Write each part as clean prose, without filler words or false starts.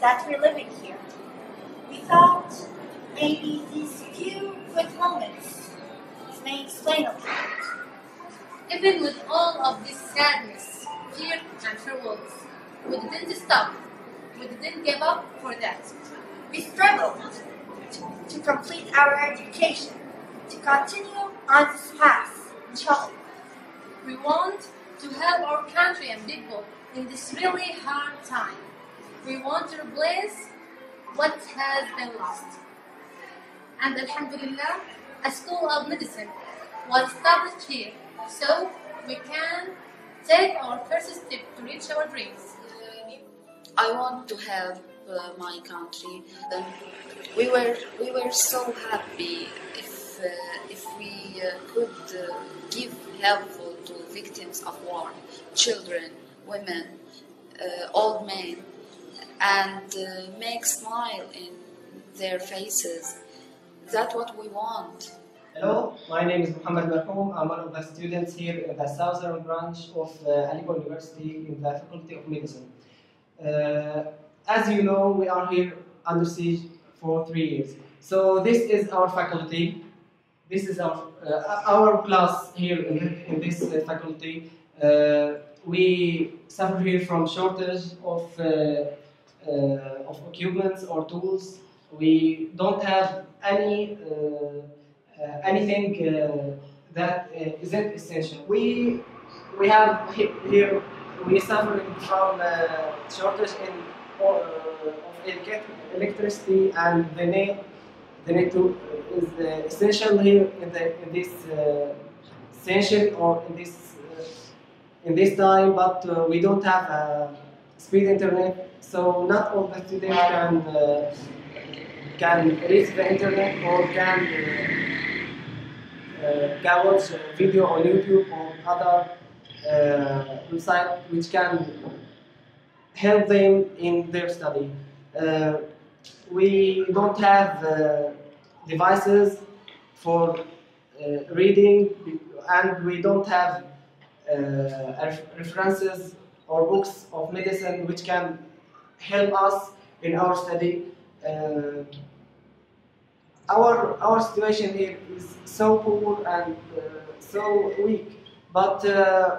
That we're living here. We thought maybe these few quick moments may explain a lot. Even with all of this sadness, fear, and troubles, we didn't stop. We didn't give up for that. We struggled to complete our education, to continue on this path, inshallah. We want to help our country and people in this really hard time. We want to replace what has been lost. And alhamdulillah, a school of medicine was established here, so we can take our first step to reach our dreams. I want to help my country. We were so happy if we could give help to victims of war, children, women, old men, and make smile in their faces. That's what we want. Hello, my name is Mohammed Bakoum. I'm one of the students here in the southern branch of Aleppo University in the Faculty of Medicine. As you know, we are here under siege for 3 years. So this is our faculty. This is our class here in this faculty. We suffer here from shortage of equipment or tools. We don't have anything that isn't essential. We have here, we suffering from shortage of electricity, and the need to is essential here in this time. But we don't have speed internet. So not all the students can reach the internet or can watch a video on YouTube or other website which can help them in their study. We don't have devices for reading, and we don't have references or books of medicine which can help us in our study. Our situation here is so poor and so weak, but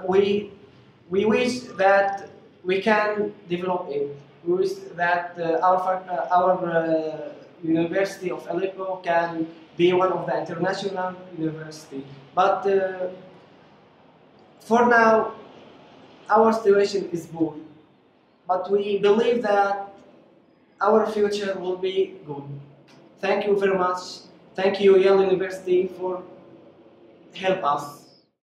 we wish that we can develop it. We wish that our University of Aleppo can be one of the international university. But for now, our situation is poor. But we believe that our future will be good. Thank you very much. Thank you, Yale University, for help us.